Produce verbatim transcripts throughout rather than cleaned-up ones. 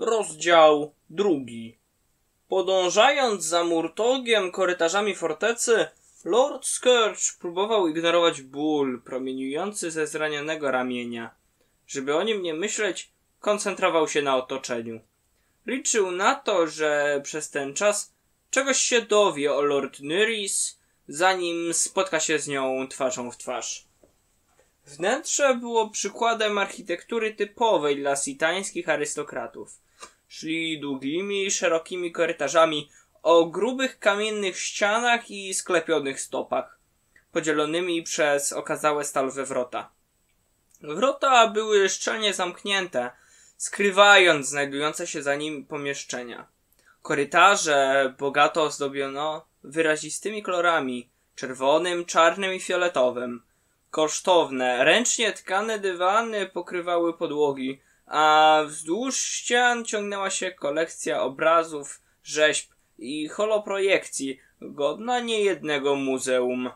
Rozdział drugi. Podążając za Murtogiem korytarzami fortecy, Lord Scourge próbował ignorować ból promieniujący ze zranionego ramienia. Żeby o nim nie myśleć, koncentrował się na otoczeniu. Liczył na to, że przez ten czas czegoś się dowie o Lord Nyriss, zanim spotka się z nią twarzą w twarz. Wnętrze było przykładem architektury typowej dla sitańskich arystokratów. Szli długimi, szerokimi korytarzami o grubych kamiennych ścianach i sklepionych stopach, podzielonymi przez okazałe stalowe wrota. Wrota były szczelnie zamknięte, skrywając znajdujące się za nimi pomieszczenia. Korytarze bogato ozdobiono wyrazistymi kolorami, czerwonym, czarnym i fioletowym. Kosztowne, ręcznie tkane dywany pokrywały podłogi, a wzdłuż ścian ciągnęła się kolekcja obrazów, rzeźb i holoprojekcji, godna niejednego muzeum.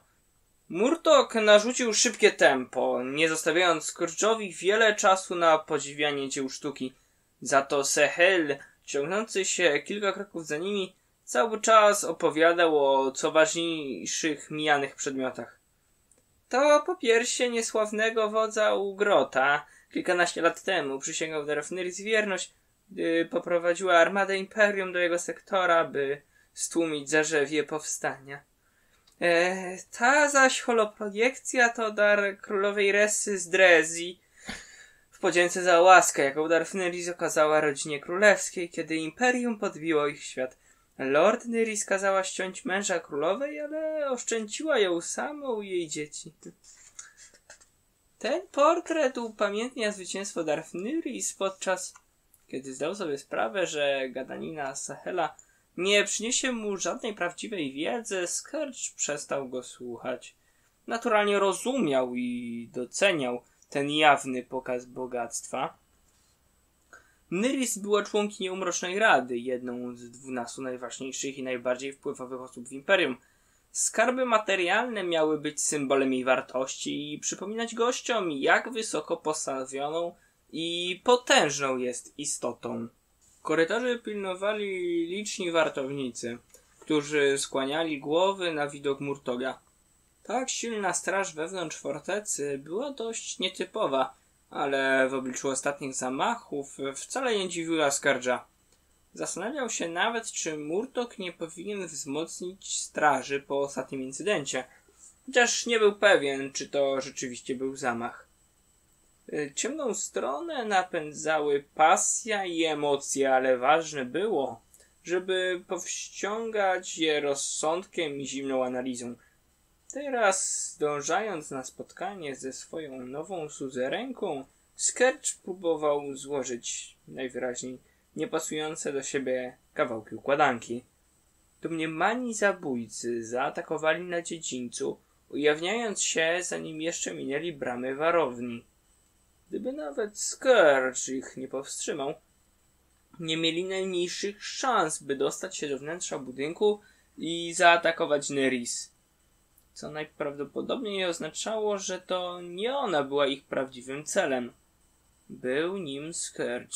Murtog narzucił szybkie tempo, nie zostawiając Scourge'owi wiele czasu na podziwianie dzieł sztuki. Za to Sehel, ciągnący się kilka kroków za nimi, cały czas opowiadał o co ważniejszych mijanych przedmiotach. To popiersie niesławnego wodza Ugrota. Kilkanaście lat temu przysięgał Darth Nyriss wierność, gdy poprowadziła armadę Imperium do jego sektora, by stłumić zarzewie powstania. E, ta zaś holoprojekcja to dar królowej Ressy z Drezji, w podzięce za łaskę, jaką Darth Nyriss okazała rodzinie królewskiej, kiedy Imperium podbiło ich świat. Lord Nyriss kazała ściąć męża królowej, ale oszczędziła ją samą i jej dzieci. Ten portret upamiętnia zwycięstwo Darth Nyriss podczas kiedy zdał sobie sprawę, że gadanina Sehela nie przyniesie mu żadnej prawdziwej wiedzy, Scourge przestał go słuchać. Naturalnie rozumiał i doceniał ten jawny pokaz bogactwa. Nyriss była członkinią Mrocznej Rady, jedną z dwunastu najważniejszych i najbardziej wpływowych osób w Imperium. Skarby materialne miały być symbolem jej wartości i przypominać gościom, jak wysoko postawioną i potężną jest istotą. Korytarze pilnowali liczni wartownicy, którzy skłaniali głowy na widok Murtoga. Tak silna straż wewnątrz fortecy była dość nietypowa, ale w obliczu ostatnich zamachów wcale nie dziwiła Scourge'a. Zastanawiał się nawet, czy Murtog nie powinien wzmocnić straży po ostatnim incydencie, chociaż nie był pewien, czy to rzeczywiście był zamach. Ciemną stronę napędzały pasja i emocje, ale ważne było, żeby powściągać je rozsądkiem i zimną analizą. Teraz, zdążając na spotkanie ze swoją nową suzerenką, Scourge próbował złożyć najwyraźniej niepasujące do siebie kawałki układanki. Domniemani zabójcy zaatakowali na dziedzińcu, ujawniając się, zanim jeszcze minęli bramy warowni. Gdyby nawet Scourge ich nie powstrzymał, nie mieli najmniejszych szans, by dostać się do wnętrza budynku i zaatakować Nyriss. Co najprawdopodobniej oznaczało, że to nie ona była ich prawdziwym celem. Był nim Scourge.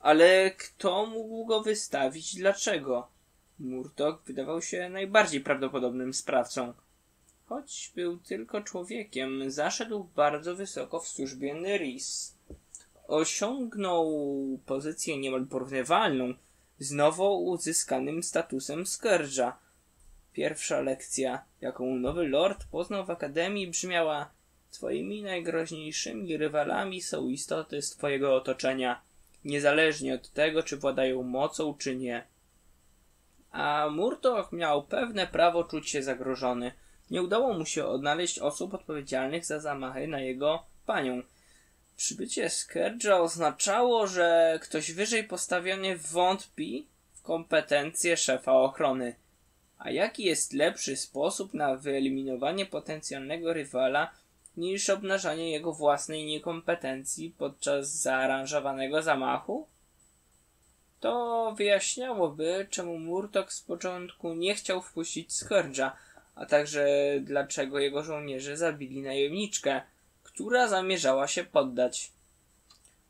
Ale kto mógł go wystawić i dlaczego? Murtog wydawał się najbardziej prawdopodobnym sprawcą. Choć był tylko człowiekiem, zaszedł bardzo wysoko w służbie Nyriss. Osiągnął pozycję niemal porównywalną z nowo uzyskanym statusem Scourge'a. Pierwsza lekcja, jaką nowy lord poznał w Akademii, brzmiała: twoimi najgroźniejszymi rywalami są istoty z twojego otoczenia, niezależnie od tego, czy władają mocą, czy nie. A Murtog miał pewne prawo czuć się zagrożony. Nie udało mu się odnaleźć osób odpowiedzialnych za zamachy na jego panią. Przybycie Scourge'a oznaczało, że ktoś wyżej postawiony wątpi w kompetencje szefa ochrony. A jaki jest lepszy sposób na wyeliminowanie potencjalnego rywala niż obnażanie jego własnej niekompetencji podczas zaaranżowanego zamachu? To wyjaśniałoby, czemu Murtog z początku nie chciał wpuścić Scourge'a, a także dlaczego jego żołnierze zabili najemniczkę, która zamierzała się poddać.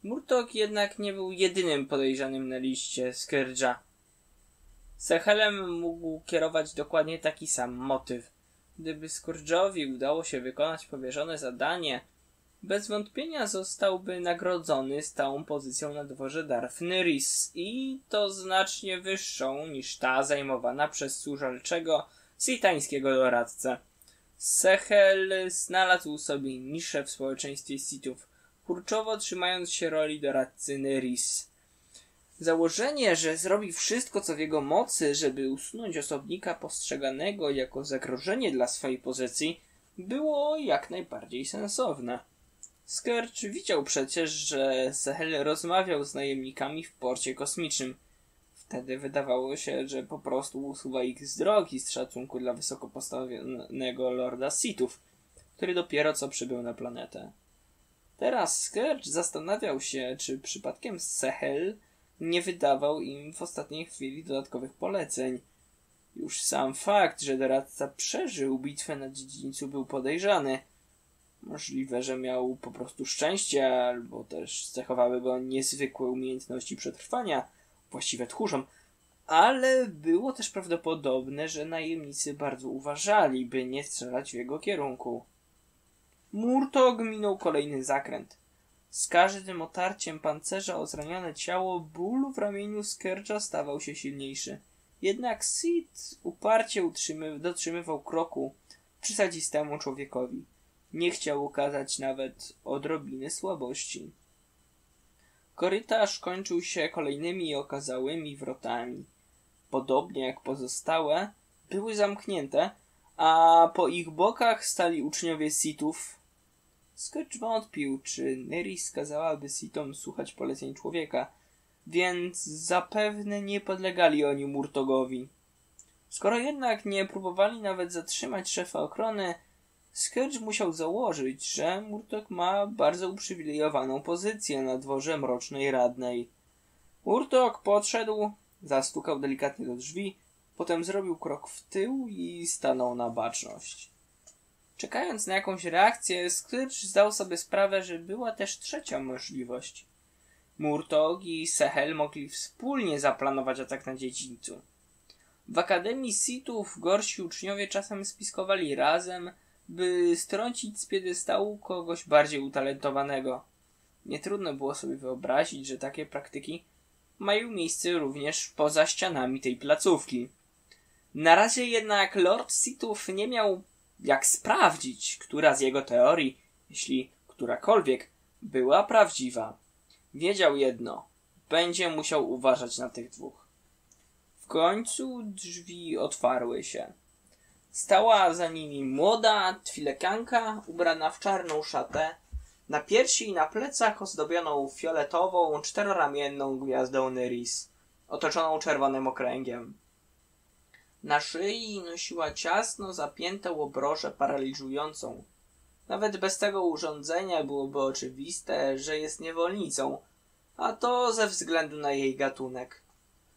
Murtog jednak nie był jedynym podejrzanym na liście Scourge'a. Sehelem mógł kierować dokładnie taki sam motyw. Gdyby Scourge'owi udało się wykonać powierzone zadanie, bez wątpienia zostałby nagrodzony stałą pozycją na dworze Darth Nyriss i to znacznie wyższą niż ta zajmowana przez służalczego sitańskiego doradcę. Sehel znalazł sobie niszę w społeczeństwie Sithów, kurczowo trzymając się roli doradcy Nyriss. Założenie, że zrobi wszystko co w jego mocy, żeby usunąć osobnika postrzeganego jako zagrożenie dla swojej pozycji, było jak najbardziej sensowne. Scourge widział przecież, że Sehel rozmawiał z najemnikami w porcie kosmicznym. Wtedy wydawało się, że po prostu usuwa ich z drogi z szacunku dla wysoko postawionego Lorda Sithów, który dopiero co przybył na planetę. Teraz Scourge zastanawiał się, czy przypadkiem Sehel nie wydawał im w ostatniej chwili dodatkowych poleceń. Już sam fakt, że doradca przeżył bitwę na dziedzińcu, był podejrzany. Możliwe, że miał po prostu szczęście, albo też cechowały go niezwykłe umiejętności przetrwania, właściwe tchórzom, ale było też prawdopodobne, że najemnicy bardzo uważali, by nie strzelać w jego kierunku. Murtog minął kolejny zakręt. Z każdym otarciem pancerza o zranione ciało ból w ramieniu Scourge'a stawał się silniejszy. Jednak Sith uparcie dotrzymywał kroku przysadzistemu człowiekowi. Nie chciał okazać nawet odrobiny słabości. Korytarz kończył się kolejnymi okazałymi wrotami. Podobnie jak pozostałe, były zamknięte, a po ich bokach stali uczniowie Sithów. Scourge wątpił, czy Nyriss kazałaby Sithom słuchać poleceń człowieka, więc zapewne nie podlegali oni Murtogowi. Skoro jednak nie próbowali nawet zatrzymać szefa ochrony, Scourge musiał założyć, że Murtog ma bardzo uprzywilejowaną pozycję na dworze Mrocznej Radnej. Murtog podszedł, zastukał delikatnie do drzwi, potem zrobił krok w tył i stanął na baczność. Czekając na jakąś reakcję, Scourge zdał sobie sprawę, że była też trzecia możliwość. Murtog i Sehel mogli wspólnie zaplanować atak na dziedzińcu. W Akademii Sithów gorsi uczniowie czasem spiskowali razem, by strącić z piedestału kogoś bardziej utalentowanego. Nie trudno było sobie wyobrazić, że takie praktyki mają miejsce również poza ścianami tej placówki. Na razie jednak Lord Sithów nie miał jak sprawdzić, która z jego teorii, jeśli którakolwiek, była prawdziwa. Wiedział jedno. Będzie musiał uważać na tych dwóch. W końcu drzwi otwarły się. Stała za nimi młoda twilekanka ubrana w czarną szatę, na piersi i na plecach ozdobioną fioletową, czteroramienną gwiazdą Nyriss, otoczoną czerwonym okręgiem. Na szyi nosiła ciasno zapiętą obrożę paraliżującą. Nawet bez tego urządzenia byłoby oczywiste, że jest niewolnicą, a to ze względu na jej gatunek.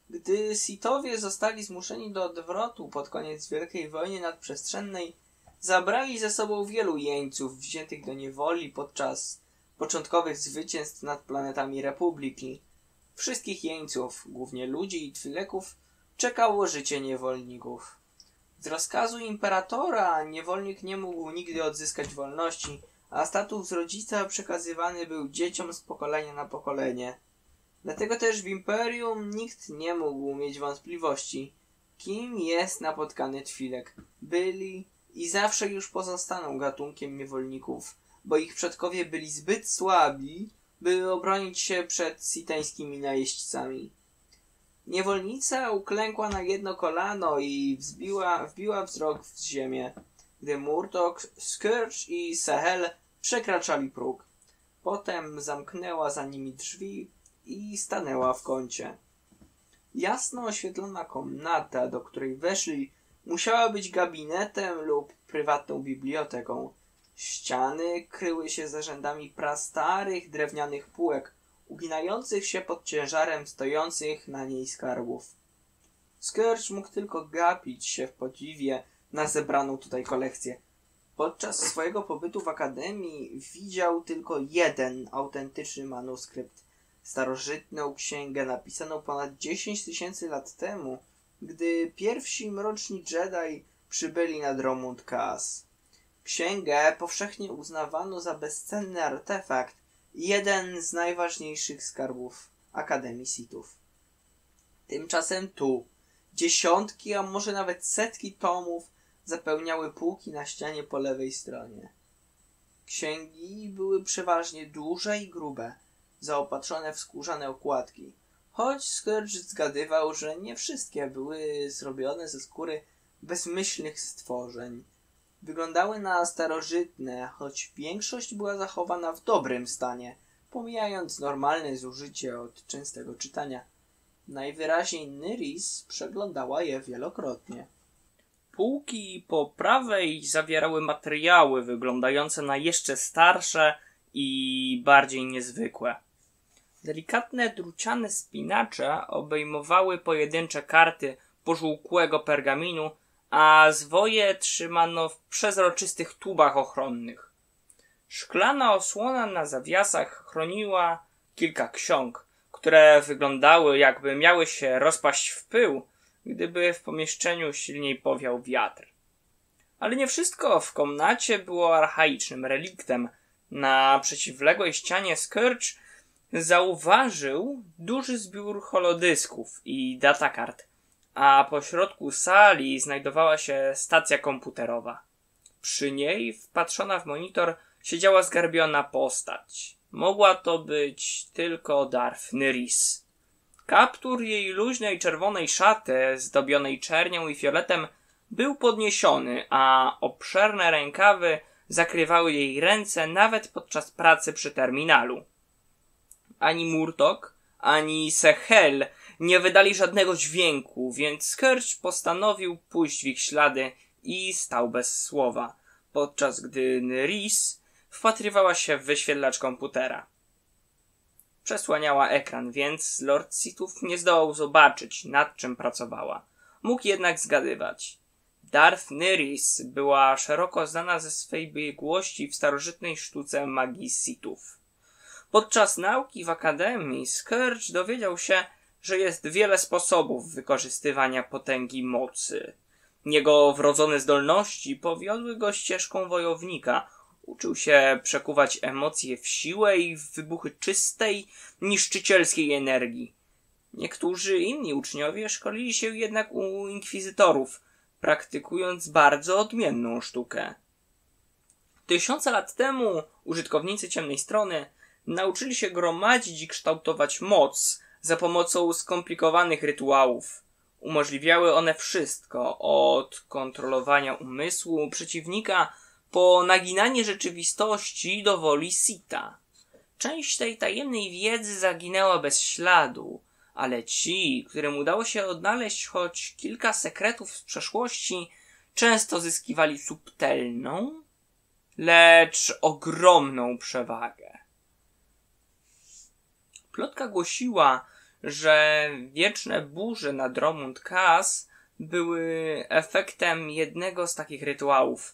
Gdy Sithowie zostali zmuszeni do odwrotu pod koniec Wielkiej Wojny Nadprzestrzennej, zabrali ze sobą wielu jeńców wziętych do niewoli podczas początkowych zwycięstw nad planetami Republiki. Wszystkich jeńców, głównie ludzi i twileków, czekało życie niewolników. Z rozkazu imperatora niewolnik nie mógł nigdy odzyskać wolności, a status rodzica przekazywany był dzieciom z pokolenia na pokolenie. Dlatego też w Imperium nikt nie mógł mieć wątpliwości, kim jest napotkany Twilek. Byli i zawsze już pozostaną gatunkiem niewolników, bo ich przodkowie byli zbyt słabi, by obronić się przed sitańskimi najeźdźcami. Niewolnica uklękła na jedno kolano i wzbiła, wbiła wzrok w ziemię, gdy Murtog, Scourge i Sehel przekraczali próg. Potem zamknęła za nimi drzwi i stanęła w kącie. Jasno oświetlona komnata, do której weszli, musiała być gabinetem lub prywatną biblioteką. Ściany kryły się za rzędami prastarych drewnianych półek, uginających się pod ciężarem stojących na niej skarbów. Scourge mógł tylko gapić się w podziwie na zebraną tutaj kolekcję. Podczas swojego pobytu w Akademii widział tylko jeden autentyczny manuskrypt. Starożytną księgę napisaną ponad dziesięć tysięcy lat temu, gdy pierwsi mroczni Jedi przybyli na Dromund Kaas. Księgę powszechnie uznawano za bezcenny artefakt i jeden z najważniejszych skarbów Akademii Sitów. Tymczasem tu dziesiątki, a może nawet setki tomów zapełniały półki na ścianie po lewej stronie. Księgi były przeważnie duże i grube, zaopatrzone w skórzane okładki, choć Scourge zgadywał, że nie wszystkie były zrobione ze skóry bezmyślnych stworzeń. Wyglądały na starożytne, choć większość była zachowana w dobrym stanie, pomijając normalne zużycie od częstego czytania. Najwyraźniej Nyriss przeglądała je wielokrotnie. Półki po prawej zawierały materiały wyglądające na jeszcze starsze i bardziej niezwykłe. Delikatne druciane spinacze obejmowały pojedyncze karty pożółkłego pergaminu, a zwoje trzymano w przezroczystych tubach ochronnych. Szklana osłona na zawiasach chroniła kilka ksiąg, które wyglądały, jakby miały się rozpaść w pył, gdyby w pomieszczeniu silniej powiał wiatr. Ale nie wszystko w komnacie było archaicznym reliktem. Na przeciwległej ścianie Scourge zauważył duży zbiór holodysków i datakart, a pośrodku sali znajdowała się stacja komputerowa. Przy niej, wpatrzona w monitor, siedziała zgarbiona postać. Mogła to być tylko Darth Nyriss. Kaptur jej luźnej czerwonej szaty, zdobionej czernią i fioletem, był podniesiony, a obszerne rękawy zakrywały jej ręce nawet podczas pracy przy terminalu. Ani Murtog, ani Sehel nie wydali żadnego dźwięku, więc Scourge postanowił pójść w ich ślady i stał bez słowa, podczas gdy Nyriss wpatrywała się w wyświetlacz komputera. Przesłaniała ekran, więc Lord Sithów nie zdołał zobaczyć, nad czym pracowała. Mógł jednak zgadywać. Darth Nyriss była szeroko znana ze swej biegłości w starożytnej sztuce magii Sithów. Podczas nauki w Akademii Scourge dowiedział się, że jest wiele sposobów wykorzystywania potęgi mocy. Jego wrodzone zdolności powiodły go ścieżką wojownika. Uczył się przekuwać emocje w siłę i w wybuchy czystej, niszczycielskiej energii. Niektórzy inni uczniowie szkolili się jednak u inkwizytorów, praktykując bardzo odmienną sztukę. Tysiące lat temu użytkownicy ciemnej strony nauczyli się gromadzić i kształtować moc za pomocą skomplikowanych rytuałów. Umożliwiały one wszystko, od kontrolowania umysłu przeciwnika po naginanie rzeczywistości do woli Sitha. Część tej tajemnej wiedzy zaginęła bez śladu, ale ci, którym udało się odnaleźć choć kilka sekretów z przeszłości, często zyskiwali subtelną, lecz ogromną przewagę. Plotka głosiła, że wieczne burze na Dromund Kaas były efektem jednego z takich rytuałów,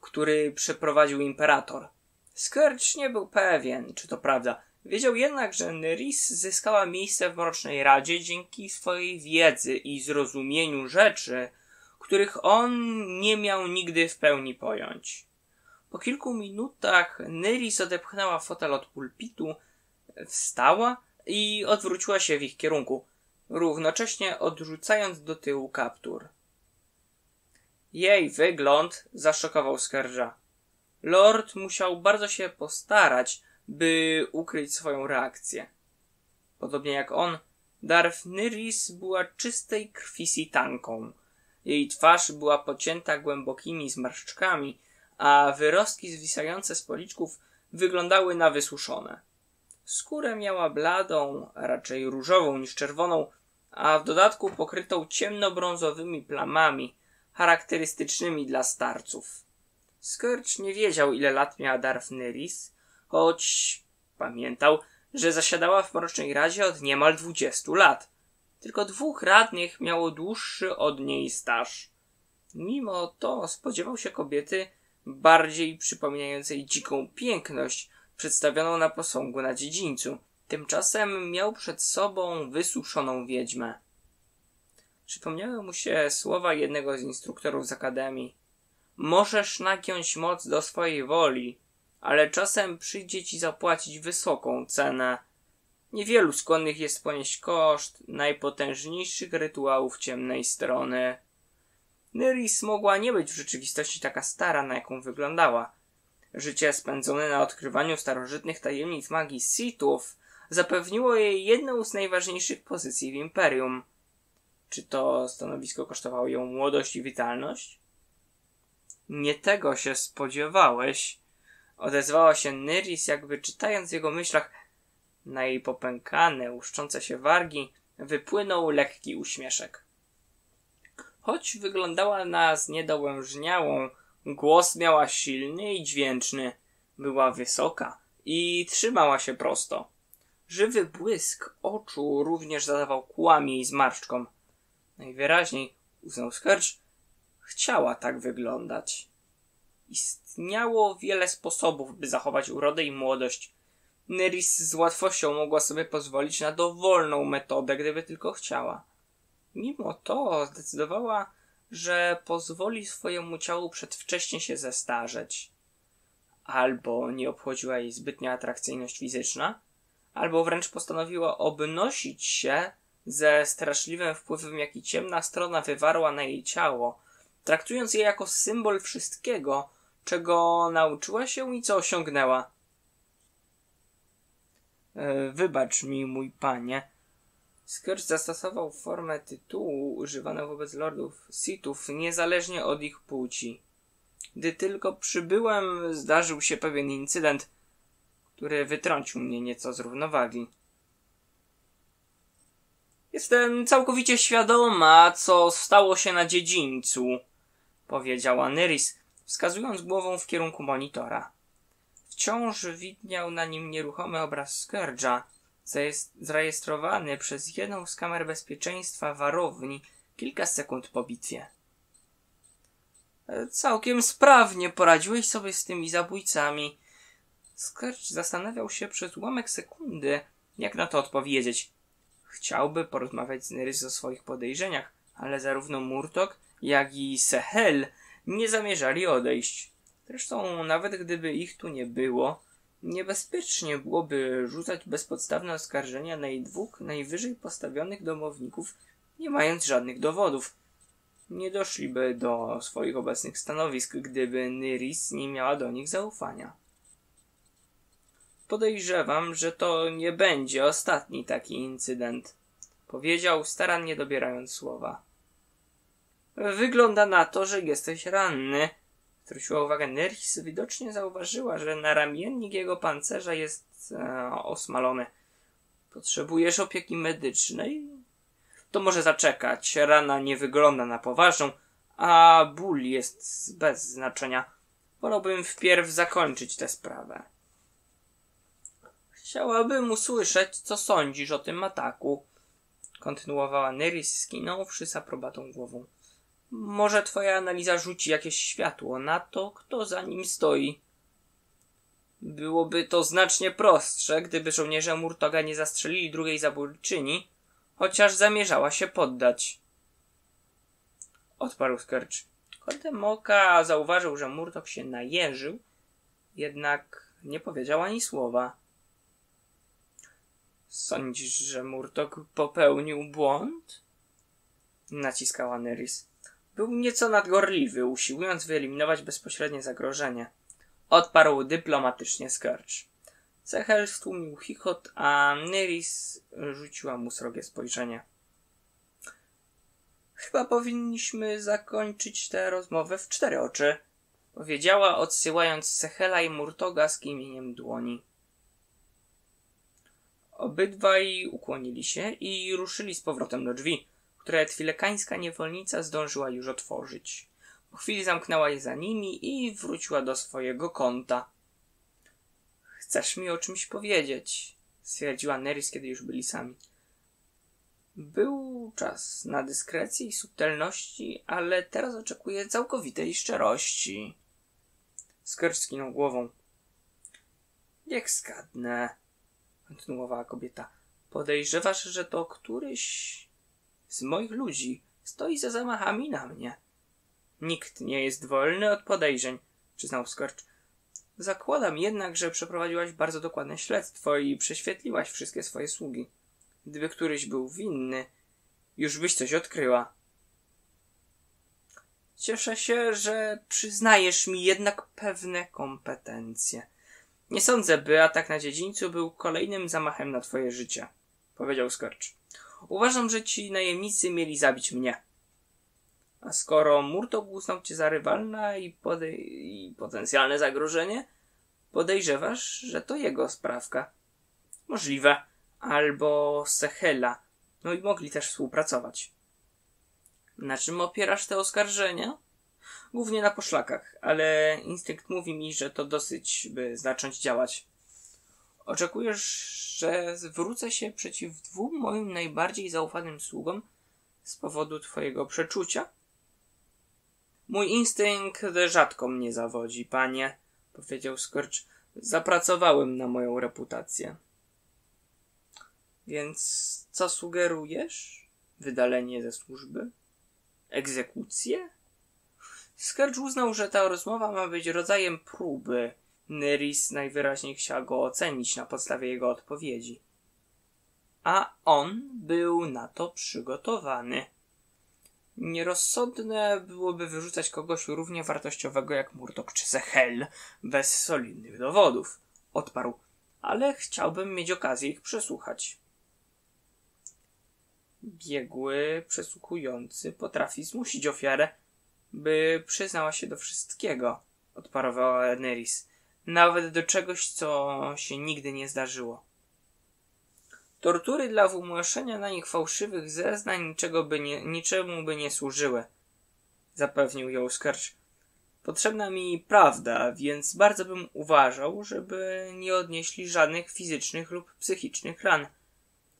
który przeprowadził imperator. Scourge nie był pewien, czy to prawda. Wiedział jednak, że Nyriss zyskała miejsce w Mrocznej Radzie dzięki swojej wiedzy i zrozumieniu rzeczy, których on nie miał nigdy w pełni pojąć. Po kilku minutach Nyriss odepchnęła fotel od pulpitu, wstała i odwróciła się w ich kierunku, równocześnie odrzucając do tyłu kaptur. Jej wygląd zaszokował Scourge'a. Lord musiał bardzo się postarać, by ukryć swoją reakcję. Podobnie jak on, Darth Nyriss była czystej krwi sitanką. Jej twarz była pocięta głębokimi zmarszczkami, a wyrostki zwisające z policzków wyglądały na wysuszone. Skórę miała bladą, raczej różową niż czerwoną, a w dodatku pokrytą ciemnobrązowymi plamami, charakterystycznymi dla starców. Scourge nie wiedział, ile lat miała Darth Nyriss, choć pamiętał, że zasiadała w Mrocznej Radzie od niemal dwudziestu lat. Tylko dwóch radnych miało dłuższy od niej staż. Mimo to spodziewał się kobiety bardziej przypominającej dziką piękność przedstawioną na posągu na dziedzińcu. Tymczasem miał przed sobą wysuszoną wiedźmę. Przypomniały mu się słowa jednego z instruktorów z Akademii. Możesz nagiąć moc do swojej woli, ale czasem przyjdzie ci zapłacić wysoką cenę. Niewielu skłonnych jest ponieść koszt najpotężniejszych rytuałów ciemnej strony. Nyriss mogła nie być w rzeczywistości taka stara, na jaką wyglądała. Życie spędzone na odkrywaniu starożytnych tajemnic magii Sithów zapewniło jej jedną z najważniejszych pozycji w Imperium. Czy to stanowisko kosztowało ją młodość i witalność? Nie tego się spodziewałeś, odezwała się Nyriss, jakby czytając w jego myślach. Na jej popękane, łuszczące się wargi wypłynął lekki uśmieszek. Choć wyglądała na zniedołężniałą, głos miała silny i dźwięczny. Była wysoka i trzymała się prosto. Żywy błysk oczu również zadawał kłamie i zmarszczkom. Najwyraźniej, uznał Scourge, chciała tak wyglądać. Istniało wiele sposobów, by zachować urodę i młodość. Nyriss z łatwością mogła sobie pozwolić na dowolną metodę, gdyby tylko chciała. Mimo to zdecydowała, że pozwoli swojemu ciału przedwcześnie się zestarzeć. Albo nie obchodziła jej zbytnia atrakcyjność fizyczna, albo wręcz postanowiła obnosić się ze straszliwym wpływem, jaki ciemna strona wywarła na jej ciało, traktując je jako symbol wszystkiego, czego nauczyła się i co osiągnęła. E, wybacz mi, mój panie. Scourge zastosował formę tytułu używaną wobec lordów Sithów niezależnie od ich płci. Gdy tylko przybyłem, zdarzył się pewien incydent, który wytrącił mnie nieco z równowagi. Jestem całkowicie świadoma, co stało się na dziedzińcu, powiedziała Nyriss, wskazując głową w kierunku monitora. Wciąż widniał na nim nieruchomy obraz Scourge'a, zarejestrowany przez jedną z kamer bezpieczeństwa warowni kilka sekund po bitwie. Całkiem sprawnie poradziłeś sobie z tymi zabójcami. Scourge zastanawiał się przez ułamek sekundy, jak na to odpowiedzieć. Chciałby porozmawiać z Nyriss o swoich podejrzeniach, ale zarówno Murtog, jak i Sehel nie zamierzali odejść. Zresztą nawet gdyby ich tu nie było, niebezpiecznie byłoby rzucać bezpodstawne oskarżenia na jej dwóch najwyżej postawionych domowników, nie mając żadnych dowodów. Nie doszliby do swoich obecnych stanowisk, gdyby Nyriss nie miała do nich zaufania. Podejrzewam, że to nie będzie ostatni taki incydent, powiedział, starannie dobierając słowa. Wygląda na to, że jesteś ranny. Zwróciła uwagę Nyriss, widocznie zauważyła, że na ramiennik jego pancerza jest e, osmalony. Potrzebujesz opieki medycznej? To może zaczekać. Rana nie wygląda na poważną, a ból jest bez znaczenia. Wolałbym wpierw zakończyć tę sprawę. Chciałabym usłyszeć, co sądzisz o tym ataku, kontynuowała Nyriss, skinąwszy z aprobatą głową. Może twoja analiza rzuci jakieś światło na to, kto za nim stoi. Byłoby to znacznie prostsze, gdyby żołnierze Murtoga nie zastrzelili drugiej zabójczyni, chociaż zamierzała się poddać. Odparł Scourge. Kątem oka zauważył, że Murtog się najeżył, jednak nie powiedział ani słowa. Sądzisz, że Murtog popełnił błąd? Naciskała Nyriss. Był nieco nadgorliwy, usiłując wyeliminować bezpośrednie zagrożenie. Odparł dyplomatycznie Scourge. Sehel stłumił chichot, a Nyriss rzuciła mu srogie spojrzenie. Chyba powinniśmy zakończyć tę rozmowę w cztery oczy, powiedziała, odsyłając Sehela i Murtoga z kimieniem dłoni. Obydwaj ukłonili się i ruszyli z powrotem do drzwi, które twilekańska niewolnica zdążyła już otworzyć. Po chwili zamknęła je za nimi i wróciła do swojego kąta. Chcesz mi o czymś powiedzieć? Stwierdziła Nyriss, kiedy już byli sami. Był czas na dyskrecję i subtelności, ale teraz oczekuję całkowitej szczerości. Scourge skinął głową. Niech skadnę, kontynuowała kobieta. Podejrzewasz, że to któryś z moich ludzi stoi za zamachami na mnie. Nikt nie jest wolny od podejrzeń, przyznał Scourge. Zakładam jednak, że przeprowadziłaś bardzo dokładne śledztwo i prześwietliłaś wszystkie swoje sługi. Gdyby któryś był winny, już byś coś odkryła. Cieszę się, że przyznajesz mi jednak pewne kompetencje. Nie sądzę, by atak na dziedzińcu był kolejnym zamachem na twoje życie, powiedział Scourge. Uważam, że ci najemnicy mieli zabić mnie. A skoro Murtog uznał cię za rywalna i, i potencjalne zagrożenie, podejrzewasz, że to jego sprawka. Możliwe. Albo Sehela. No i mogli też współpracować. Na czym opierasz te oskarżenia? Głównie na poszlakach, ale instynkt mówi mi, że to dosyć, by zacząć działać. Oczekujesz, że zwrócę się przeciw dwóm moim najbardziej zaufanym sługom z powodu twojego przeczucia? Mój instynkt rzadko mnie zawodzi, panie, powiedział Scourge. Zapracowałem na moją reputację. Więc co sugerujesz? Wydalenie ze służby? Egzekucję? Scourge uznał, że ta rozmowa ma być rodzajem próby. Nyriss najwyraźniej chciał go ocenić na podstawie jego odpowiedzi. A on był na to przygotowany. Nierozsądne byłoby wyrzucać kogoś równie wartościowego jak Murtog czy Sehel bez solidnych dowodów, odparł, ale chciałbym mieć okazję ich przesłuchać. Biegły przesłuchujący potrafi zmusić ofiarę, by przyznała się do wszystkiego, odparowała Nyriss, nawet do czegoś, co się nigdy nie zdarzyło. Tortury dla wymuszenia na nich fałszywych zeznań niczego by nie, niczemu by nie służyły, zapewnił ją Scourge. Potrzebna mi prawda, więc bardzo bym uważał, żeby nie odnieśli żadnych fizycznych lub psychicznych ran.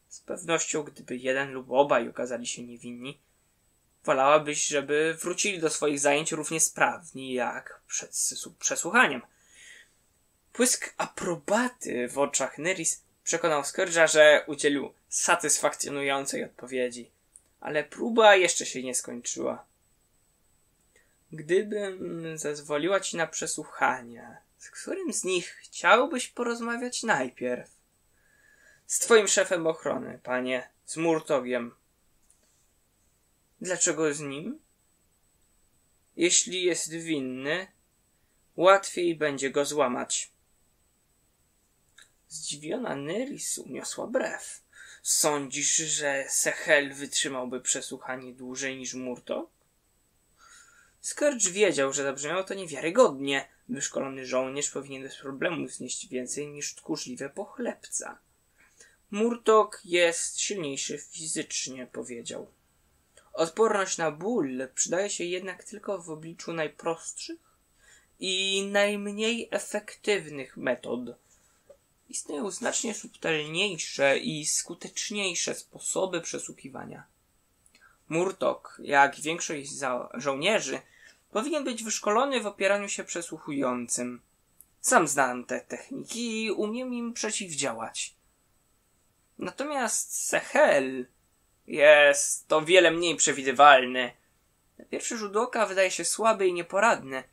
Z pewnością, gdyby jeden lub obaj okazali się niewinni, wolałabyś, żeby wrócili do swoich zajęć równie sprawni jak przed przesłuchaniem. Błysk aprobaty w oczach Nyriss przekonał Scourge'a, że udzielił satysfakcjonującej odpowiedzi. Ale próba jeszcze się nie skończyła. Gdybym zezwoliła ci na przesłuchanie, z którym z nich chciałbyś porozmawiać najpierw? Z twoim szefem ochrony, panie, z Murtogiem. Dlaczego z nim? Jeśli jest winny, łatwiej będzie go złamać. Zdziwiona Nyriss uniosła brew. Sądzisz, że Sehel wytrzymałby przesłuchanie dłużej niż Murtog? Scourge wiedział, że zabrzmiało to niewiarygodnie. Wyszkolony żołnierz powinien bez problemu znieść więcej niż tchórzliwe pochlebca. Murtog jest silniejszy fizycznie, powiedział. Odporność na ból przydaje się jednak tylko w obliczu najprostszych i najmniej efektywnych metod. Istnieją znacznie subtelniejsze i skuteczniejsze sposoby przesłuchiwania. Murtog, jak większość żołnierzy, powinien być wyszkolony w opieraniu się przesłuchującym. Sam znam te techniki i umiem im przeciwdziałać. Natomiast Sehel jest o wiele mniej przewidywalny. Na pierwszy rzut oka wydaje się słaby i nieporadny,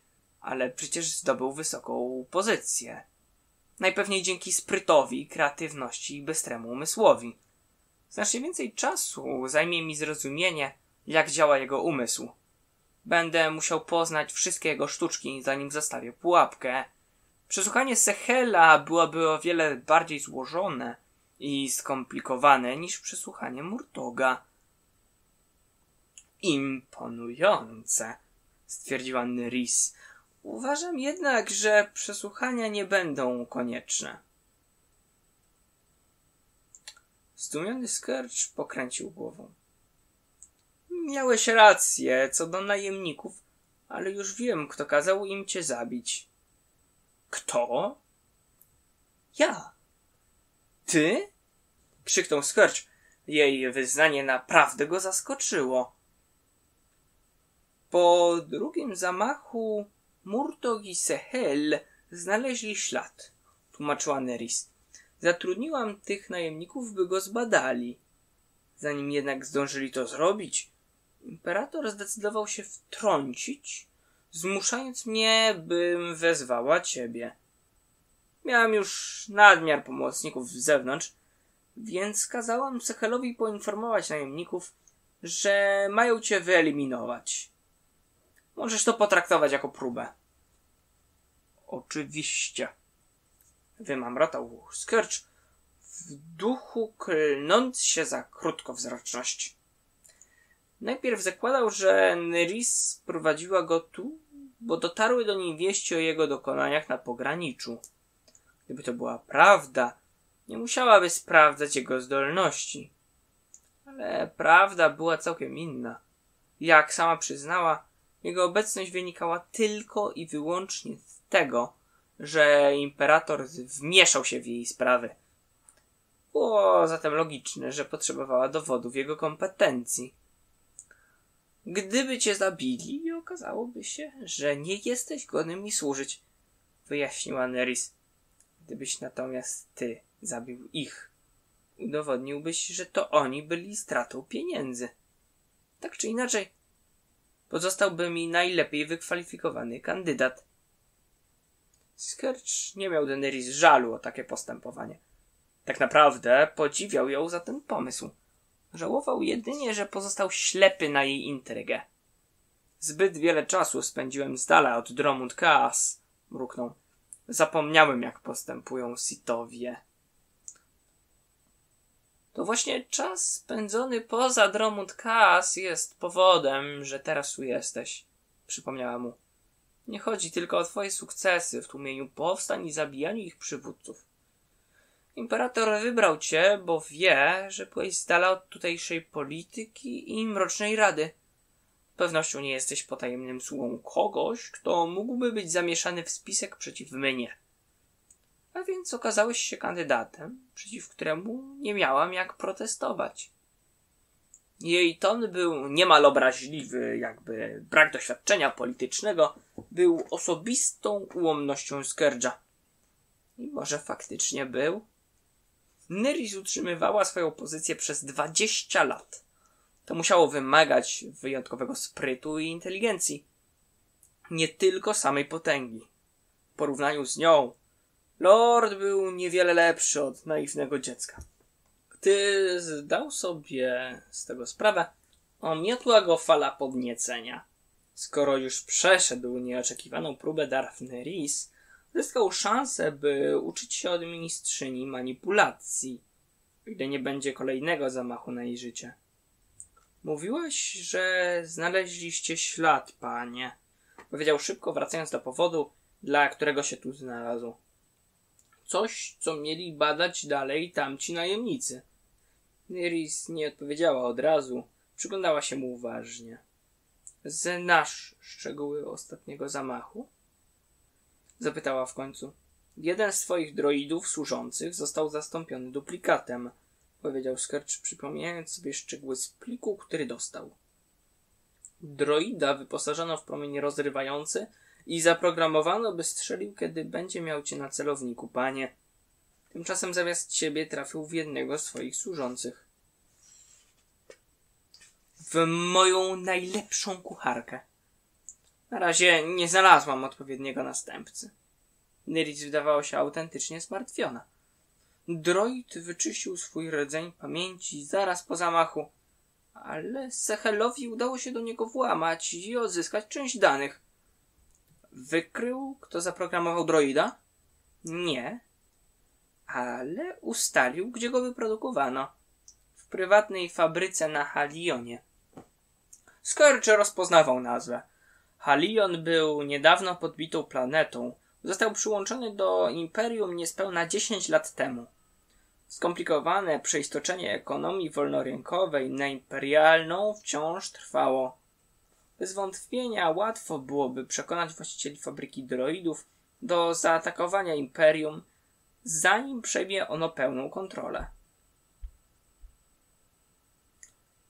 ale przecież zdobył wysoką pozycję. Najpewniej dzięki sprytowi, kreatywności i bystremu umysłowi. Znacznie więcej czasu zajmie mi zrozumienie, jak działa jego umysł. Będę musiał poznać wszystkie jego sztuczki, zanim zastawię pułapkę. Przesłuchanie Sehela byłoby o wiele bardziej złożone i skomplikowane niż przesłuchanie Murtoga. Imponujące, stwierdziła Nyriss. Uważam jednak, że przesłuchania nie będą konieczne. Zdumiony Scourge pokręcił głową. Miałeś rację co do najemników, ale już wiem, kto kazał im cię zabić. Kto? Ja. Ty? Krzyknął Scourge. Jej wyznanie naprawdę go zaskoczyło. Po drugim zamachu Murtog i Sehel znaleźli ślad, tłumaczyła Nyriss. Zatrudniłam tych najemników, by go zbadali. Zanim jednak zdążyli to zrobić, imperator zdecydował się wtrącić, zmuszając mnie, bym wezwała ciebie. Miałam już nadmiar pomocników z zewnątrz, więc kazałam Sehelowi poinformować najemników, że mają cię wyeliminować. Możesz to potraktować jako próbę. Oczywiście, wymamrotał Scourge, w duchu klnąc się za krótkowzroczność. Najpierw zakładał, że Nyriss sprowadziła go tu, bo dotarły do niej wieści o jego dokonaniach na pograniczu. Gdyby to była prawda, nie musiałaby sprawdzać jego zdolności. Ale prawda była całkiem inna. Jak sama przyznała, jego obecność wynikała tylko i wyłącznie z tego, że imperator wmieszał się w jej sprawy. Było zatem logiczne, że potrzebowała dowodów jego kompetencji. Gdyby cię zabili, okazałoby się, że nie jesteś godny mi służyć, wyjaśniła Nyriss. Gdybyś natomiast ty zabił ich, udowodniłbyś, że to oni byli stratą pieniędzy. Tak czy inaczej, pozostałby mi najlepiej wykwalifikowany kandydat. Scourge nie miał do Nyriss żalu o takie postępowanie. Tak naprawdę podziwiał ją za ten pomysł. Żałował jedynie, że pozostał ślepy na jej intrygę. Zbyt wiele czasu spędziłem z dala od Dromund Kaas, mruknął. Zapomniałem, jak postępują Sithowie. To właśnie czas spędzony poza Dromund Kaas jest powodem, że teraz tu jesteś, przypomniała mu. Nie chodzi tylko o twoje sukcesy w tłumieniu powstań i zabijaniu ich przywódców. Imperator wybrał cię, bo wie, że byłeś z dala od tutejszej polityki i Mrocznej Rady. Z pewnością nie jesteś potajemnym sługą kogoś, kto mógłby być zamieszany w spisek przeciw mnie. A więc okazałeś się kandydatem, przeciw któremu nie miałam jak protestować. Jej ton był niemal obraźliwy, jakby brak doświadczenia politycznego był osobistą ułomnością Scourge'a. I może faktycznie był? Nyriss utrzymywała swoją pozycję przez dwadzieścia lat. To musiało wymagać wyjątkowego sprytu i inteligencji. Nie tylko samej potęgi. W porównaniu z nią, Lord był niewiele lepszy od naiwnego dziecka. Gdy zdał sobie z tego sprawę, omiotła go fala podniecenia. Skoro już przeszedł nieoczekiwaną próbę Darth Nyriss, zyskał szansę, by uczyć się od mistrzyni manipulacji, gdy nie będzie kolejnego zamachu na jej życie. Mówiłaś, że znaleźliście ślad, panie, powiedział szybko, wracając do powodu, dla którego się tu znalazł. Coś, co mieli badać dalej tamci najemnicy. Nyriss nie odpowiedziała od razu, przyglądała się mu uważnie. Znasz szczegóły ostatniego zamachu? Zapytała w końcu. Jeden z twoich droidów służących został zastąpiony duplikatem, powiedział Scourge, przypominając sobie szczegóły z pliku, który dostał. Droida wyposażono w promień rozrywający i zaprogramowano, by strzelił, kiedy będzie miał cię na celowniku, panie. Tymczasem zamiast ciebie trafił w jednego z twoich służących. W moją najlepszą kucharkę. Na razie nie znalazłam odpowiedniego następcy. Nyriss wydawała się autentycznie zmartwiona. Droid wyczyścił swój rdzeń pamięci zaraz po zamachu, ale Sehelowi udało się do niego włamać i odzyskać część danych. Wykrył, kto zaprogramował droida? Nie, ale ustalił, gdzie go wyprodukowano. W prywatnej fabryce na Hallionie. Scourge rozpoznawał nazwę. Hallion był niedawno podbitą planetą. Został przyłączony do Imperium niespełna dziesięć lat temu. Skomplikowane przeistoczenie ekonomii wolnorynkowej na imperialną wciąż trwało. Bez wątpienia łatwo byłoby przekonać właścicieli fabryki droidów do zaatakowania Imperium, zanim przejmie ono pełną kontrolę.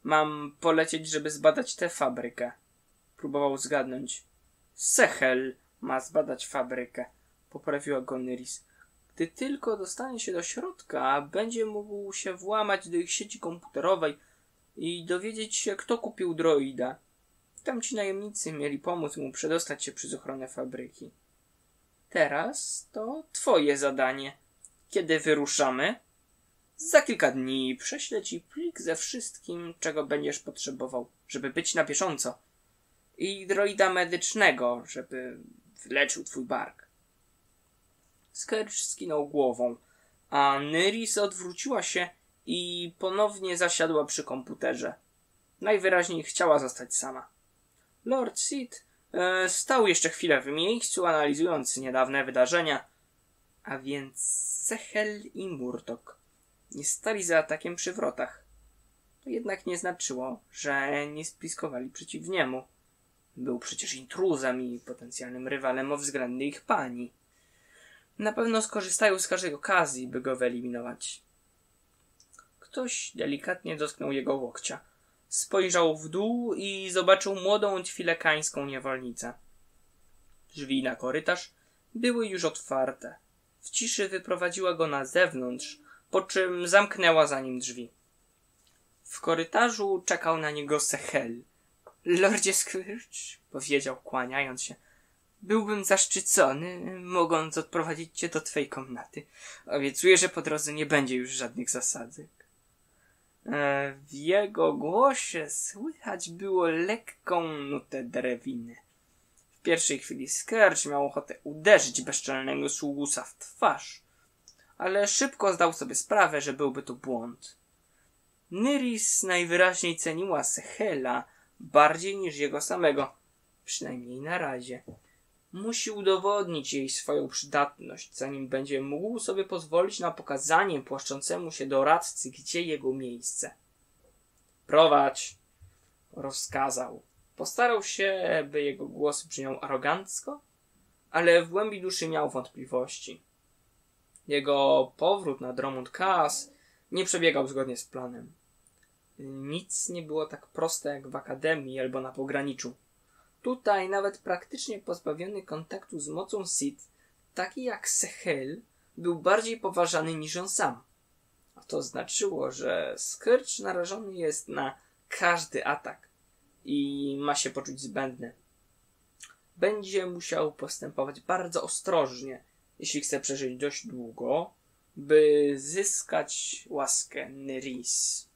Mam polecieć, żeby zbadać tę fabrykę. Próbował zgadnąć. Sehel Ma zbadać fabrykę, poprawiła go Nyriss. Gdy tylko dostanie się do środka, będzie mógł się włamać do ich sieci komputerowej i dowiedzieć się, kto kupił droida. Tamci najemnicy mieli pomóc mu przedostać się przez ochronę fabryki. Teraz to twoje zadanie. Kiedy wyruszamy? Za kilka dni prześlę ci plik ze wszystkim, czego będziesz potrzebował, żeby być na bieżąco. I droida medycznego, żeby wyleczył twój bark. Scourge skinął głową, a Nyriss odwróciła się i ponownie zasiadła przy komputerze. Najwyraźniej chciała zostać sama. Lord Sith e, stał jeszcze chwilę w miejscu, analizując niedawne wydarzenia. A więc Sehel i Murtog nie stali za atakiem przy wrotach. To jednak nie znaczyło, że nie spiskowali przeciw niemu. Był przecież intruzem i potencjalnym rywalem o względnie ich pani. Na pewno skorzystają z każdej okazji, by go wyeliminować. Ktoś delikatnie dotknął jego łokcia. Spojrzał w dół i zobaczył młodą twilekańską niewolnicę. Drzwi na korytarz były już otwarte. W ciszy wyprowadziła go na zewnątrz, po czym zamknęła za nim drzwi. W korytarzu czekał na niego Sehel. Lordzie Scourge, powiedział kłaniając się, byłbym zaszczycony, mogąc odprowadzić cię do twej komnaty. Obiecuję, że po drodze nie będzie już żadnych zasadzek. W jego głosie słychać było lekką nutę drewiny. W pierwszej chwili Scourge miał ochotę uderzyć bezczelnego sługusa w twarz, ale szybko zdał sobie sprawę, że byłby to błąd. Nyriss najwyraźniej ceniła Sehela bardziej niż jego samego, przynajmniej na razie. Musi udowodnić jej swoją przydatność, zanim będzie mógł sobie pozwolić na pokazanie płaszczącemu się doradcy, gdzie jego miejsce. Prowadź! Rozkazał. Postarał się, by jego głos brzmiał arogancko, ale w głębi duszy miał wątpliwości. Jego powrót na Dromund Kaas nie przebiegał zgodnie z planem. Nic nie było tak proste jak w Akademii albo na pograniczu. Tutaj nawet praktycznie pozbawiony kontaktu z mocą Sith, taki jak Sehel, był bardziej poważany niż on sam. A to znaczyło, że Scourge narażony jest na każdy atak i ma się poczuć zbędny. Będzie musiał postępować bardzo ostrożnie, jeśli chce przeżyć dość długo, by zyskać łaskę Nyriss.